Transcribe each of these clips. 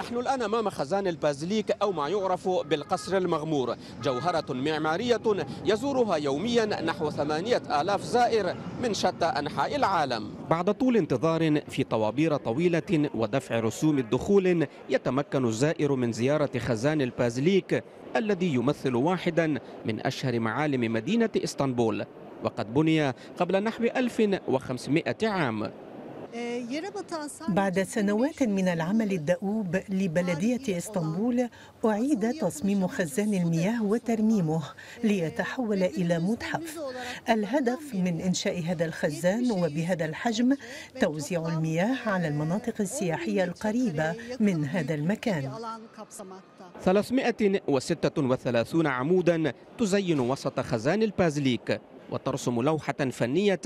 نحن الآن أمام خزان البازيليك أو ما يعرف بالقصر المغمور، جوهرة معمارية يزورها يوميا نحو 8000 زائر من شتى أنحاء العالم. بعد طول انتظار في طوابير طويلة ودفع رسوم الدخول، يتمكن الزائر من زيارة خزان البازيليك الذي يمثل واحدا من أشهر معالم مدينة اسطنبول، وقد بني قبل نحو 1500 عام. بعد سنوات من العمل الدؤوب لبلدية اسطنبول، أعيد تصميم خزان المياه وترميمه ليتحول إلى متحف. الهدف من إنشاء هذا الخزان وبهذا الحجم توزيع المياه على المناطق السياحية القريبة من هذا المكان. 336 عمودا تزين وسط خزان البازيليك، وترسم لوحة فنية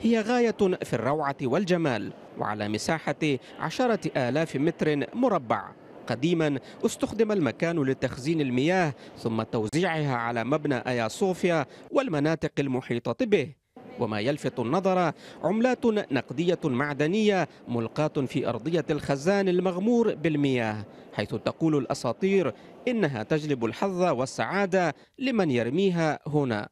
هي غاية في الروعة والجمال، وعلى مساحة 10,000 متر مربع. قديما استخدم المكان لتخزين المياه ثم توزيعها على مبنى آيا صوفيا والمناطق المحيطة به. وما يلفت النظر عملات نقدية معدنية ملقاة في أرضية الخزان المغمور بالمياه، حيث تقول الأساطير إنها تجلب الحظ والسعادة لمن يرميها هنا.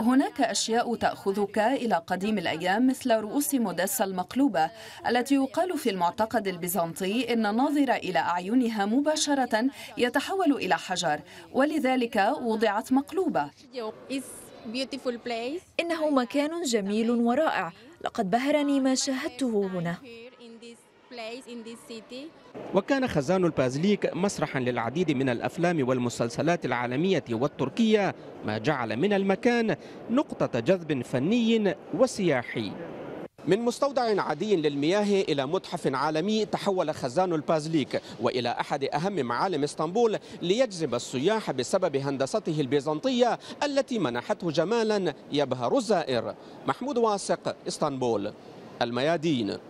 هناك أشياء تأخذك إلى قديم الأيام، مثل رؤوس ميدوسا المقلوبة التي يقال في المعتقد البيزنطي إن الناظر إلى أعينها مباشرة يتحول إلى حجر، ولذلك وضعت مقلوبة. إنه مكان جميل ورائع، لقد بهرني ما شاهدته هنا. وكان خزان البازيليك مسرحا للعديد من الأفلام والمسلسلات العالمية والتركية، ما جعل من المكان نقطة جذب فني وسياحي. من مستودع عادي للمياه إلى متحف عالمي، تحول خزان البازيليك وإلى أحد أهم معالم اسطنبول ليجذب السياح بسبب هندسته البيزنطية التي منحته جمالا يبهر الزائر. محمود واثق، اسطنبول، الميادين.